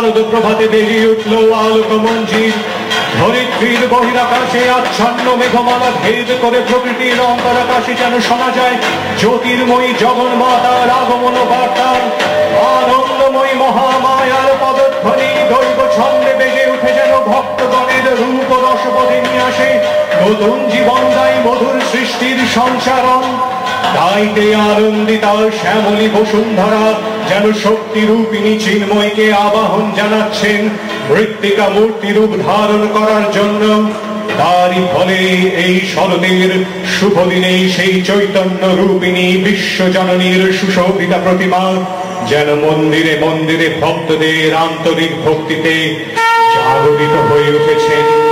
আলো প্রভাতে বেরিয়ে উঠল আলোকমঞ্জির। ধরিত্রীর বহিরাকাশে আচ্ছন্ন মেঘমালা ভেদ করে প্রকৃতির অন্তরাকাশে যেন শোনা যায় জ্যোতির্ময়ী জগন্মাতার আগমন বার্তা। আনন্দময়ী মহামায়ার পদধ্বনি দৈব ছন্দে বেজে উঠে যেন ভক্তগণের রূপ রসপদে নিয়ে আসে নতুন জীবন দায়ী মধুর সৃষ্টির সঞ্চারণ। তাইতে আনন্দিতা শ্যামলী বসুন্ধরা যেন শক্তিরূপিণী চিন্ময়কে আবাহন জানাচ্ছেন মৃত্তিকা মূর্তিরূপ ধারণ করার জন্য। তারই ফলে এই শরতের শুভ দিনে সেই চৈতন্য রূপিণী বিশ্বজননীর সুশোভিতা প্রতিমা যেন মন্দিরে মন্দিরে ভক্তদের আন্তরিক ভক্তিতে জাগরিত হয়ে উঠেছেন।